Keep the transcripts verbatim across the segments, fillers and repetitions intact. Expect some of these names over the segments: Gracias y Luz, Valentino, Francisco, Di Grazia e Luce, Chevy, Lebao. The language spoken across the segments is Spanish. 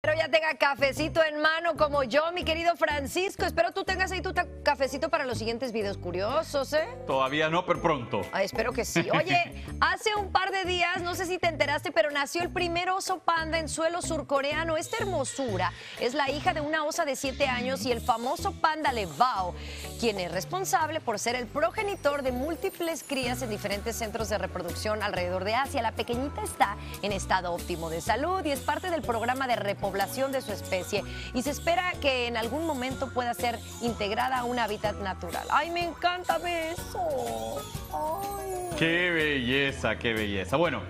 Espero ya tenga cafecito en mano como yo, mi querido Francisco. Espero tú tengas ahí tu cafecito para los siguientes videos curiosos, ¿eh? Todavía no, pero pronto. Ah, espero que sí. Oye, hace un par de días, no sé si te enteraste, pero nació el primer oso panda en suelo surcoreano. Esta hermosura es la hija de una osa de siete años y el famoso panda Lebao, quien es responsable por ser el progenitor de múltiples crías en diferentes centros de reproducción alrededor de Asia. La pequeñita está en estado óptimo de salud y es parte del programa de repoblación de su especie y se espera que en algún momento pueda ser integrada a un hábitat natural. ¡Ay, me encanta ver eso! ¡Ay! ¡Qué belleza, qué belleza! Bueno,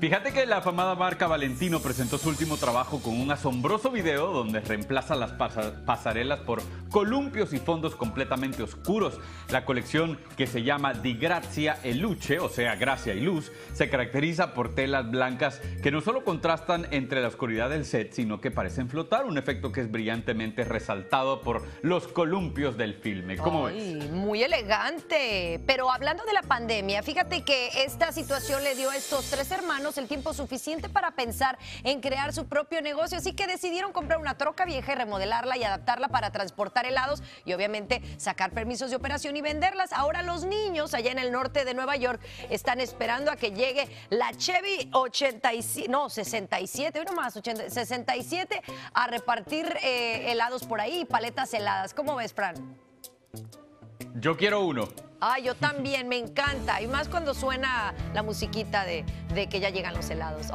fíjate que la afamada marca Valentino presentó su último trabajo con un asombroso video donde reemplaza las pasarelas por columpios y fondos completamente oscuros. La colección, que se llama Di Grazia e Luce, o sea, Gracia y Luz, se caracteriza por telas blancas que no solo contrastan entre la oscuridad del set, sino que parecen flotar, un efecto que es brillantemente resaltado por los columpios del filme. ¿Cómo Ay, ves? Muy elegante. Pero hablando de la pandemia, fíjate que esta situación le dio a estos tres hermanos el tiempo suficiente para pensar en crear su propio negocio, así que decidieron comprar una troca vieja y remodelarla y adaptarla para transportar helados y obviamente sacar permisos de operación y venderlas. Ahora los niños allá en el norte de Nueva York están esperando a que llegue la Chevy ochenta y siete, no, sesenta y siete, hoy nomás, ochenta, sesenta y siete a repartir eh, helados por ahí, paletas heladas. ¿Cómo ves, Fran? Yo quiero uno. Ah, yo también, me encanta. Y más cuando suena la musiquita de, de que ya llegan los helados.